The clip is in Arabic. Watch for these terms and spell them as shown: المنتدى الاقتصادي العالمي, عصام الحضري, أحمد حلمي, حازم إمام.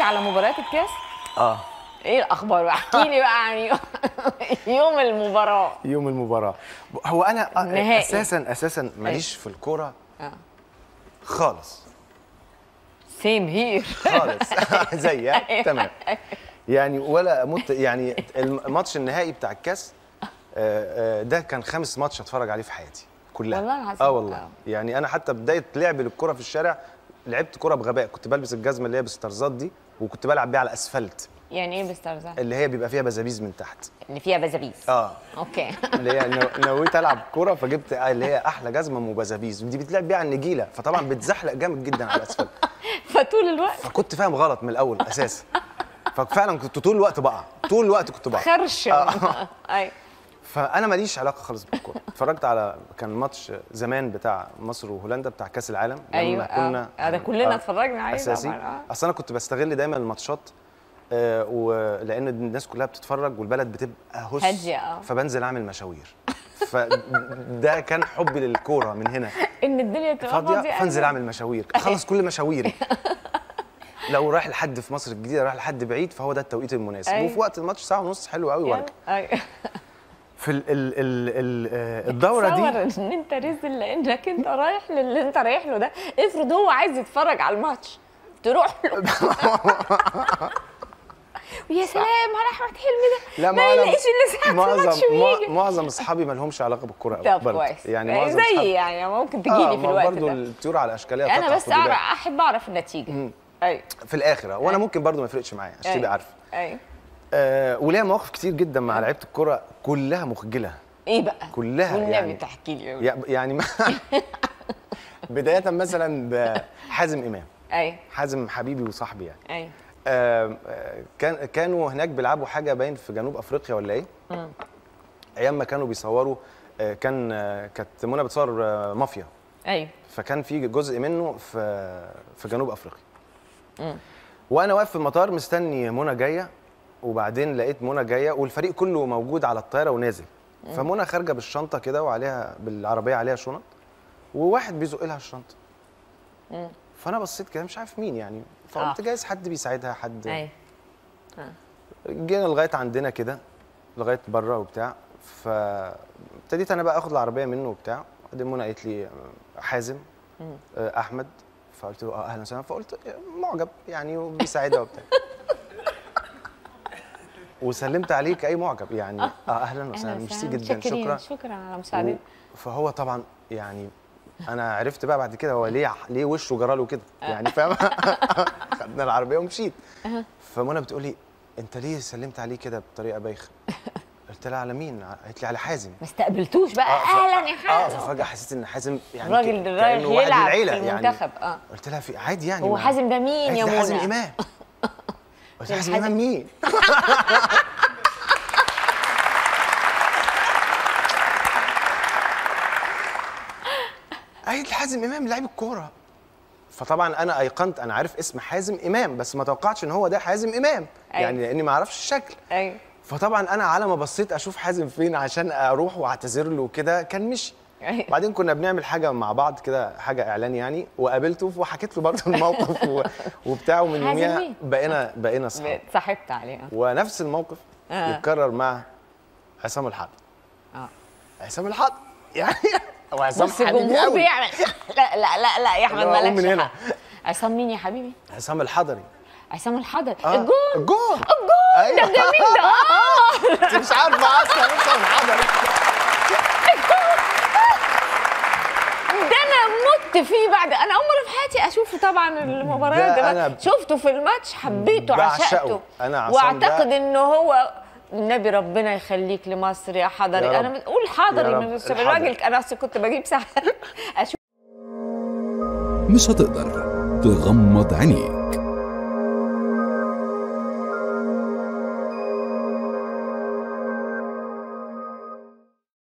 اتفرجت على مباريات الكاس؟ اه. ايه الاخبار؟ احكي لي بقى عن يوم المباراه. يوم المباراه هو انا نهائي. اساسا ماليش في الكوره خالص. سيم هير خالص زيك تمام يعني، ولا مت يعني. الماتش النهائي بتاع الكاس ده كان 5 ماتش اتفرج عليه في حياتي كلها والله العظيم. والله يعني انا حتى بدايه لعبي للكره في الشارع لعبت كره بغباء، كنت بلبس الجزمه اللي هي بالسترزات دي وكنت بلعب بيها على الاسفلت. يعني ايه بالسترزات؟ اللي هي بيبقى فيها بزابيز من تحت. اللي فيها بزابيز. اوكي اللي هي نويت العب كره فجبت اللي هي احلى جزمه وبزابيز، ودي بتلعب بيها على النجيله، فطبعا بتزحلق جامد جدا على الاسفلت فطول الوقت فكنت فاهم غلط من الاول اساسا، ففعلا كنت طول الوقت بقع، طول الوقت كنت بقع خرش. ايوه فانا ماليش علاقه خالص بالكوره. اتفرجت على كان ماتش زمان بتاع مصر وهولندا بتاع كاس العالم لما كنا ده كلنا اتفرجنا عليه اساسي. اصل انا كنت بستغل دايما الماتشات ولان الناس كلها بتتفرج والبلد بتبقى هس هاديه فبنزل اعمل مشاوير فده كان حبي للكوره من هنا ان الدنيا تبقى فاضيه فانزل اعمل مشاوير اخلص كل مشاويري لو رايح لحد في مصر الجديده رايح لحد بعيد فهو ده التوقيت المناسب وفي وقت الماتش 1.5 ساعة حلو قوي ورد في الدوره دي. تصور ان انت رزل لانك انت رايح للي انت رايح له ده، افرض هو عايز يتفرج على الماتش تروح له ويا سلام على احمد حلمي ده، لا ما يلاقيش الا ساعه الماتش ويجي. معظم اصحابي ما لهمش علاقه بالكرة قوي برضه يعني، معظم زي يعني ممكن تجيلي في الوقت ده برضه الطيور على اشكالها. انا بس احب اعرف النتيجه في الاخر، وانا ممكن برضه ما يفرقش معايا عشان تبقى عارفه. وليها مواقف كتير جدا مع لعيبه الكرة كلها مخجله. ايه بقى؟ كلها يعني بتحكي لي يعني بدايه مثلا بحازم امام. حازم حبيبي وصاحبي يعني. كانوا هناك بيلعبوا حاجه باين في جنوب افريقيا ولا ايه؟ ايام ما كانوا بيصوروا كانت منى بتصور مافيا. فكان في جزء منه في جنوب افريقيا. وانا واقف في المطار مستني منى جايه، وبعدين لقيت منى جايه والفريق كله موجود على الطياره ونازل. فمنى خارجه بالشنطه كده وعليها بالعربيه عليها شنط، وواحد بيزق لها الشنطه. فانا بصيت كده مش عارف مين يعني، فقلت جايز حد بيساعدها حد. جينا لغايه عندنا كده لغايه بره وبتاع، فابتديت انا بقى اخد العربيه منه وبتاع. بعدين منى قالت لي حازم احمد، فقلت له اهلا وسهلا، فقلت معجب يعني وبيساعدها وبتاع وسلمت عليه كأي معجب يعني. اهلا وسهلا، ميرسي جدا، شكرا على مساعدتك. فهو طبعا يعني انا عرفت بقى بعد كده هو ليه وشه جراله كده يعني فاهم خدنا العربيه ومشيت. فمنى بتقول لي انت ليه سلمت عليه كده بطريقه بايخه؟ قلت لها على مين؟ قالت لي على حازم. ما استقبلتوش بقى اهلا يا حازم. ففجاه حسيت ان حازم يعني الراجل ده رايح يلعب في المنتخب. قلت لها في عادي يعني، هو حازم ده مين يا منى؟ حازم امام. بس حازم امام مين؟ قالت حازم امام لاعب الكوره. فطبعا انا ايقنت انا عارف اسم حازم امام، بس ما توقعتش ان هو ده حازم امام يعني لاني ما اعرفش الشكل. فطبعا انا على ما بصيت اشوف حازم فين عشان اروح واعتذر له وكده كان مشي. بعدين كنا بنعمل حاجه مع بعض كده، حاجه اعلان يعني، وقابلته وحكيت له برضه الموقف وبتاع، ومن يوميها بقينا اصحاب. اتصاحبت عليه. ونفس الموقف يتكرر مع عصام الحضري. عصام الحضري يعني هو عصام حبيبي قوي بيعمل لا لا لا لا يا احمد مالكش حق. عصام مين يا حبيبي؟ عصام الحضري. عصام الحضري الجون الجون الجون ده جميل ده. انت مش عارفه اصلا عصام الحضري فيه. بعد انا اول مره في حياتي اشوفه طبعا المباراه ده، شفته في الماتش حبيته عشقته واعتقد ان هو النبي ربنا يخليك لمصر يا حضري. انا بقول حضري من الراجل، انا كنت بجيب ساعه اشوف. مش هتقدر تغمض عينيك